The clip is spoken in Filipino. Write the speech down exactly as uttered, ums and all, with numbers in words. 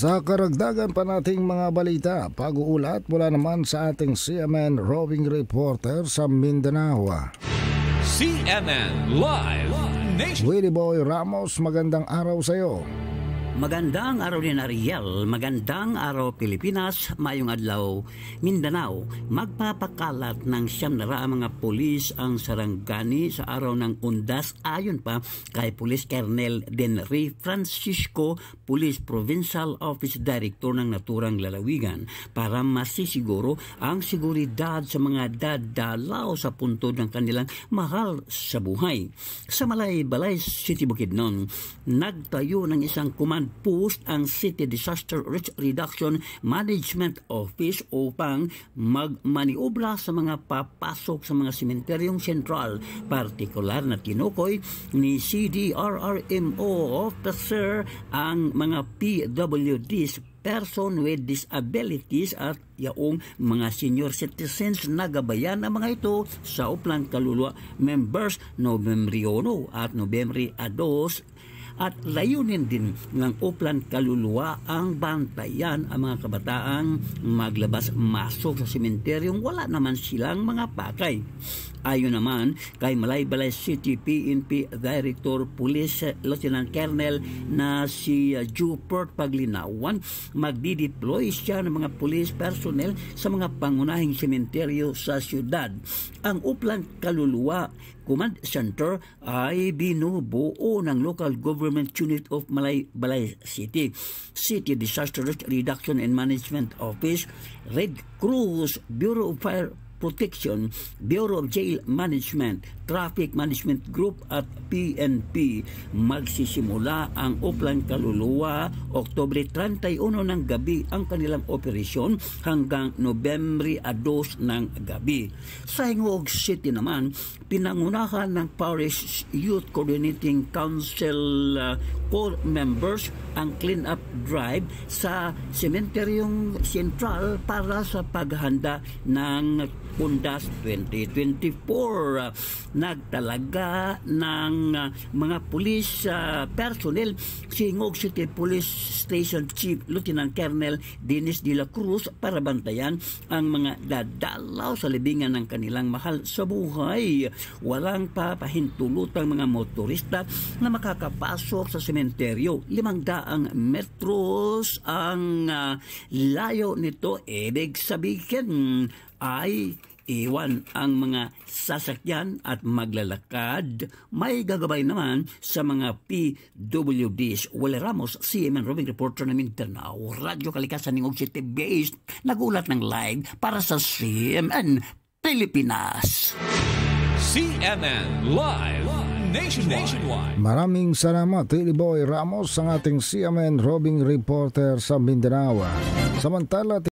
Sa karagdagan pa nating mga balita, pag-uulat mula naman sa ating C M N roving reporter sa Mindanao. C M N Live Nation. Willie Boy Ramos, magandang araw sa iyo. Magandang araw din, Ariel. Magandang araw, Pilipinas. Mayong adlaw, Mindanao. Magpapakalat ng siyam na raang mga pulis ang Saranggani sa araw ng Undas. Ayon pa kay Police Colonel Denry Francisco, Police Provincial Office Director ng naturang lalawigan, para masisiguro ang seguridad sa mga dadalaw sa puntod ng kanilang mahal sa buhay. Sa Malaybalay City, Bukidnon, nagtayo ng isang command post ang City Disaster Risk Reduction Management Office upang magmaniobra sa mga papasok sa mga sementeryong sentral, partikular na tinukoy ni C D R R M O officer ang mga P W Ds, person with disabilities, at yaong mga senior citizens na gabayan ang mga ito sa Oplan Kaluluwa members Nobyembre one at Nobyembre two. At layunin din ng Oplan Kaluluwa ang bantayan ang mga kabataang maglabas-masok sa sementeryong wala naman silang mga pakay. Ayon naman kay Malaybalay City P N P Director Police Lieutenant Colonel na si Jupert Paglinawan, magdideploy siya ng mga police personnel sa mga pangunahing sementeryo sa syudad. Ang Oplan Kaluluwa Command Center ay binubuo ng Local Government Unit of Malaybalay City, City Disaster Reduction and Management Office, Red Cross, Bureau of Fire Protection, Bureau of Jail Management, Traffic Management Group at P N P. Magsisimula ang Oplan Kaluluwa Oktubre thirty-uno ng gabi ang kanilang operasyon hanggang Nobyembre two ng gabi. Sa Gingoog City naman, pinangunahan ng Parish Youth Coordinating Council uh, core members ang clean-up drive sa sementeryong sentral para sa paghanda ng Undas twenty twenty-four. Nagtalaga ng mga police uh, personnel si Gingoog City Police Station Chief Lieutenant Colonel Dennis De La Cruz para bantayan ang mga dadalaw sa libingan ng kanilang mahal sa buhay. Walang papahintulutang mga motorista na makakapasok sa sementeryo. Limang daang metros ang uh, layo nito. Ibig sabihin ay iwan ang mga sasakyan at maglalakad. May gagabay naman sa mga P W Ds. Willie Ramos, C M N Roving Reporter ng Mindanao, Radyo Kalikasan, Gingoog City based, nagulat ng live para sa C M N Pilipinas. C M N Live Nationwide. Maraming salamat, Willie Boy Ramos, ang ating C M N Roving Reporter sa Mindanao. Samantala